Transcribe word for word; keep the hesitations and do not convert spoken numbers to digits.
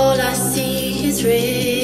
All I see is red.